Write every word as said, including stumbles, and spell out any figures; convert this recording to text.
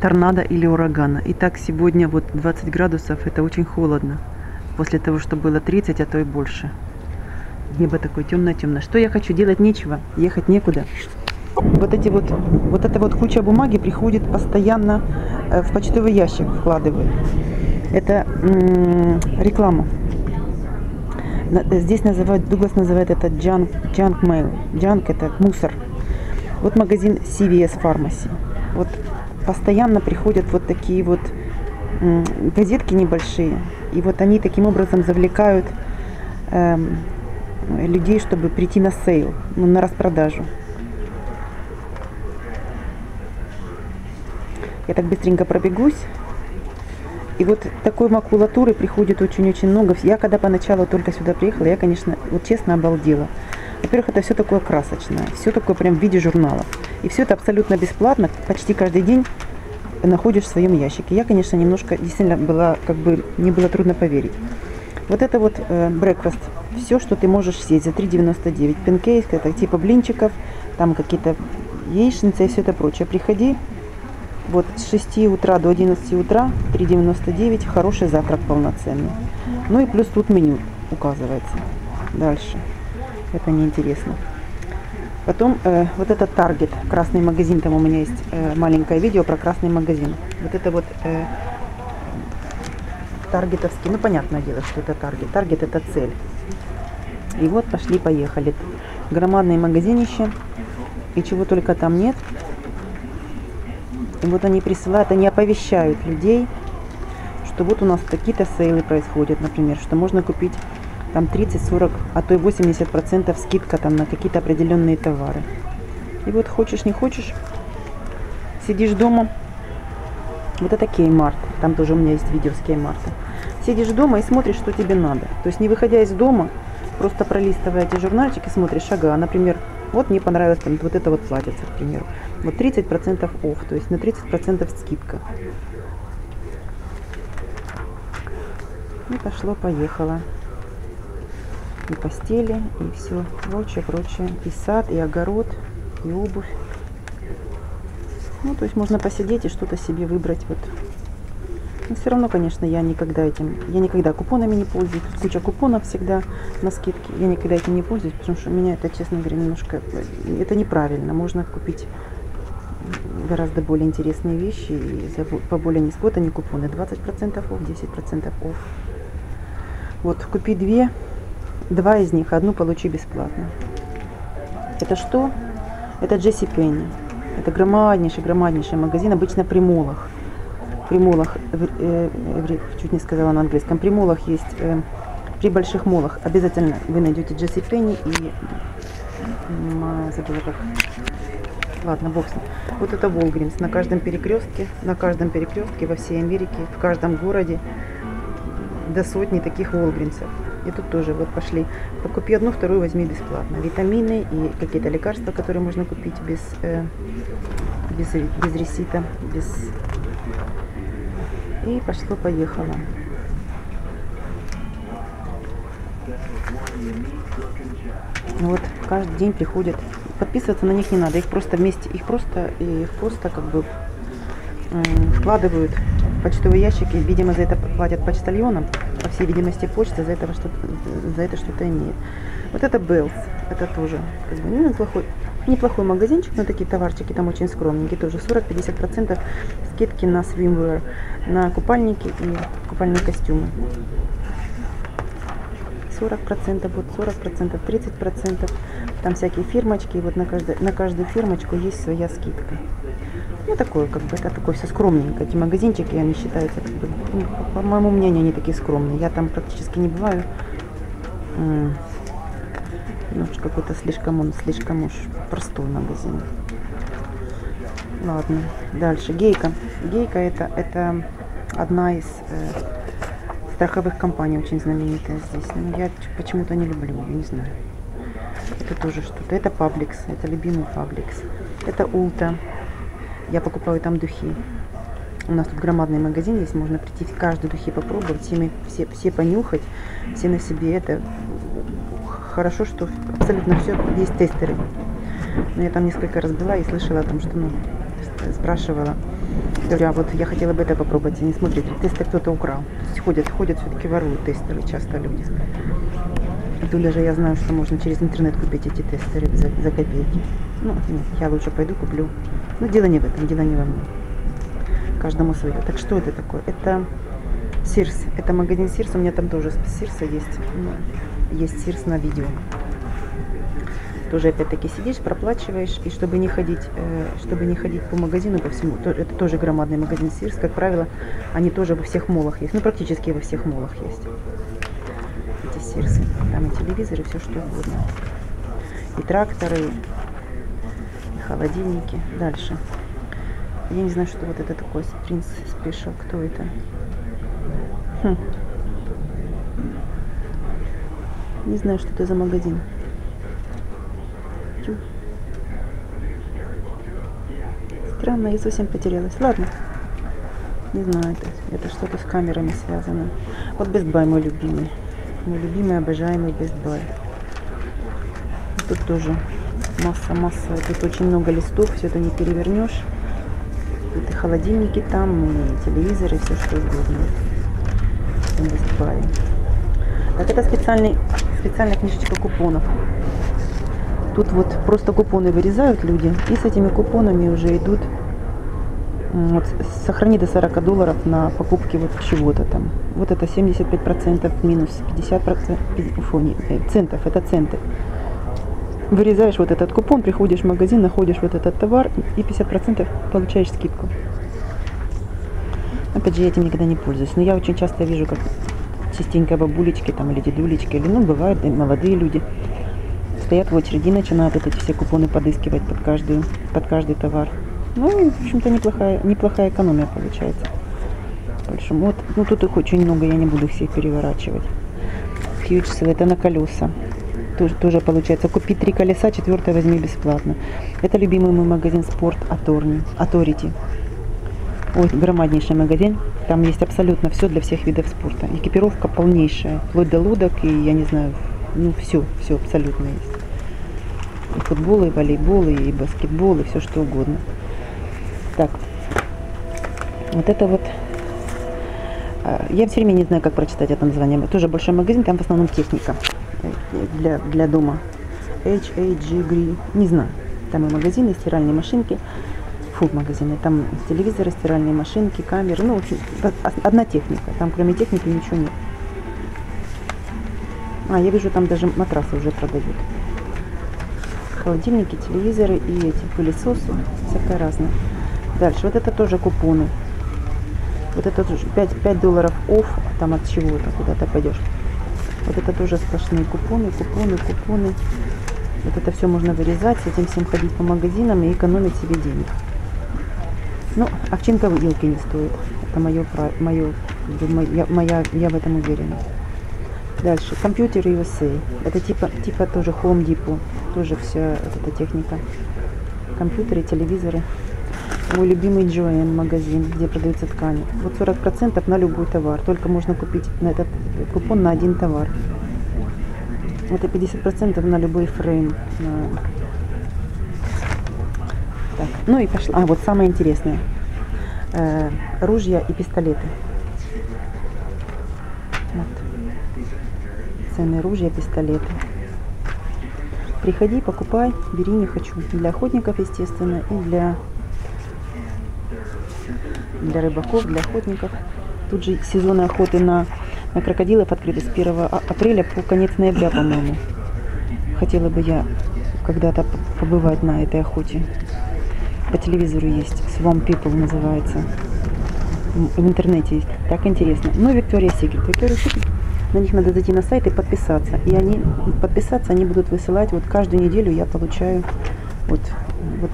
Торнадо или урагана. Итак, сегодня вот двадцать градусов, это очень холодно. После того, что было тридцать, а то и больше. Небо такое темно-темно. Что я хочу? Делать нечего, ехать некуда. Вот эти вот, вот эта вот куча бумаги приходит постоянно в почтовый ящик, вкладывают. Это м-м, реклама. Здесь называют, Дуглас называет это Junk Mail. Junk — это мусор. Вот магазин си ви эс Pharmacy. Вот постоянно приходят вот такие вот газетки небольшие. И вот они таким образом завлекают э, людей, чтобы прийти на сейл, ну, на распродажу. Я так быстренько пробегусь. И вот такой макулатуры приходит очень-очень много. Я когда поначалу только сюда приехала, я, конечно, вот честно обалдела. Во-первых, это все такое красочное, все такое прям в виде журналов. И все это абсолютно бесплатно, почти каждый день находишь в своем ящике. Я, конечно, немножко, действительно, была, как бы, мне было трудно поверить. Вот это вот э, breakfast, все, что ты можешь съесть за три девяносто девять. Пинкейс, это типа блинчиков, там какие-то яичницы и все это прочее. Приходи. Вот с шести утра до одиннадцати утра, три девяносто девять, хороший завтрак полноценный. Ну и плюс тут меню указывается. Дальше. Это неинтересно. Потом э, вот это Target, красный магазин. Там у меня есть э, маленькое видео про красный магазин. Вот это вот э, таргетовский. Ну, понятное дело, что это Target. Target — это цель. И вот пошли-поехали. Громадные магазинище. И чего только там нет. И вот они присылают, они оповещают людей, что вот у нас такие-то сейлы происходят, например, что можно купить там тридцать-сорок, а то и восемьдесят процентов скидка там на какие-то определенные товары. И вот хочешь, не хочешь, сидишь дома. Вот это Kmart, там тоже у меня есть видео с Kmart. Сидишь дома и смотришь, что тебе надо. То есть не выходя из дома, просто пролистывая эти журнальчики, смотришь, ага, например, вот мне понравилось там вот это вот платьице, к примеру. Вот тридцать процентов офф, то есть на тридцать процентов скидка. И пошло-поехало. И постели, и все прочее-прочее. И сад, и огород, и обувь. Ну, то есть можно посидеть и что-то себе выбрать. Вот. Но все равно, конечно, я никогда этим... Я никогда купонами не пользуюсь. Тут куча купонов всегда на скидке. Я никогда этим не пользуюсь, потому что меня это, честно говоря, немножко... Это неправильно. Можно купить гораздо более интересные вещи и за, по более низкой цене, не купоны. двадцать процентов офф, десять процентов офф. Вот, купи две, два из них, одну получи бесплатно. Это что? Это Jessie Penney. Это громаднейший, громаднейший магазин, обычно при молах. При молах, э, э, чуть не сказала на английском, при молах есть, э, при больших молах обязательно вы найдете Jessie Penney и, э, забыла как. Ладно, бог с ним. Вот это Walgreens. На каждом перекрестке, на каждом перекрестке во всей Америке, в каждом городе до сотни таких Walgreens. И тут тоже вот пошли. Покупи одну, вторую возьми бесплатно. Витамины и какие-то лекарства, которые можно купить без, э, без, без ресита. Без... И пошло-поехало. Вот каждый день приходят. Подписываться на них не надо, их просто вместе, их просто, их просто как бы вкладывают в почтовые ящики. Видимо, за это платят почтальонам, по всей видимости, почта за это что-то, за это что-то имеет. Вот это Беллс, это тоже как бы, ну, неплохой, неплохой магазинчик, но такие товарчики там очень скромненькие, тоже сорок-пятьдесят процентов скидки на swimwear, на купальники и купальные костюмы. сорок процентов, вот сорок процентов, тридцать процентов. Там всякие фирмочки, и вот на, каждой, на каждую фирмочку есть своя скидка. Ну, такое, как бы, это такое все скромненько. Эти магазинчики, они считаются, как бы, ну, по моему мнению, они такие скромные. Я там практически не бываю. М-м, немножко какой-то слишком, он слишком уж простой магазин. Ладно, дальше. Гейка. Гейка это, это одна из... Э, страховых компаний, очень знаменитая здесь. Но я почему-то не люблю, я не знаю. Это тоже что-то. Это Publix, это любимый Publix. Это Ulta. Я покупаю там духи. У нас тут громадный магазин есть, можно прийти, каждый духи попробовать, все, все, все понюхать, все на себе. Это хорошо, что абсолютно все есть тестеры. Но я там несколько раз была и слышала о том, что ну, спрашивала, говорю, а вот я хотела бы это попробовать, они смотрят, если кто-то украл. То есть ходят, ходят, все-таки воруют тестеры часто люди. И тут даже я знаю, что можно через интернет купить эти тестеры за, за копейки. Ну, нет, я лучше пойду куплю. Но дело не в этом, дело не во мне. Каждому свое. Так что это такое? Это Sears. Это магазин Sears. У меня там тоже Sears есть. Есть Sears на видео. Тоже опять-таки сидишь, проплачиваешь, и чтобы не ходить, чтобы не ходить по магазину, по всему, это тоже громадный магазин Sears, как правило, они тоже во всех молах есть, ну практически во всех молах есть. Эти Sears, там и телевизоры, все что угодно, и тракторы, и холодильники. Дальше, я не знаю, что вот это такое, Принц Спешл, кто это? Хм. Не знаю, что это за магазин. Странно, я совсем потерялась. Ладно. Не знаю, это, это что-то с камерами связано. Вот Best Buy мой любимый. Мой любимый, обожаемый Best Buy. Тут тоже масса-масса. Тут очень много листов, все это не перевернешь. Тут и холодильники там, и телевизоры, все что угодно. Best Buy. Так, это специальный, специальная книжечка купонов. Тут вот просто купоны вырезают люди, и с этими купонами уже идут, вот, сохрани до сорока долларов на покупке вот чего-то там. Вот это семьдесят пять процентов минус пятьдесят процентов, центов, это центы. Вырезаешь вот этот купон, приходишь в магазин, находишь вот этот товар и пятьдесят процентов получаешь скидку. Опять же, я этим никогда не пользуюсь, но я очень часто вижу, как частенько бабулечки там или дедулечки, или, ну, бывают и молодые люди. Стоят в очереди, начинают эти все купоны подыскивать под каждую, под каждый товар. Ну, в общем-то, неплохая, неплохая экономия получается. Большим. Вот, ну, тут их очень много, я не буду их всех переворачивать. Хьюджсы, это на колеса. Тоже, тоже получается, купи три колеса, четвертое возьми бесплатно. Это любимый мой магазин Sports Authority. Ой, громаднейший магазин. Там есть абсолютно все для всех видов спорта. Экипировка полнейшая, вплоть до лодок и, я не знаю, ну, все, все абсолютно есть. И футбол, и волейбол, и баскетбол, и все что угодно. Так, вот это вот. Я все время не знаю, как прочитать это название. Тоже большой магазин, там в основном техника для, для дома. эйч эй джи, не знаю. Там и магазины, и стиральные машинки. Фуд магазины, там телевизоры, стиральные машинки, камеры. Ну, в общем, одна техника. Там кроме техники ничего нет. А, я вижу, там даже матрасы уже продают. Холодильники, телевизоры и эти пылесосы. Всякое разное. Дальше. Вот это тоже купоны. Вот это тоже пять долларов офф. Там от чего-то куда-то пойдешь. Вот это тоже сплошные купоны, купоны, купоны. Вот это все можно вырезать. С этим всем ходить по магазинам и экономить себе денег. Ну, овчинка вилки не стоит. Это мое, мое, моя, моя, я в этом уверена. Дальше. Компьютер ю эс эй. Это типа, типа тоже Home Depot. Тоже вся вот эта техника. Компьютеры, телевизоры. Мой любимый Joann магазин, где продаются ткани. Вот сорок процентов на любой товар. Только можно купить на этот купон на один товар. Это пятьдесят процентов на любой фрейм. Так. Ну и пошла. А, вот самое интересное. Ружья и пистолеты. Ценные ружья, пистолеты. Приходи, покупай, бери, не хочу. Для охотников, естественно, и для, для рыбаков, для охотников. Тут же сезоны охоты на, на крокодилов открыты с первого апреля по конец ноября, по-моему. Хотела бы я когда-то побывать на этой охоте. По телевизору есть, Swamp People называется. В интернете есть. Так интересно. Ну, Виктория Сигель. Виктория Сигель. На них надо зайти на сайт и подписаться. И они подписаться, они будут высылать. Вот каждую неделю я получаю вот, вот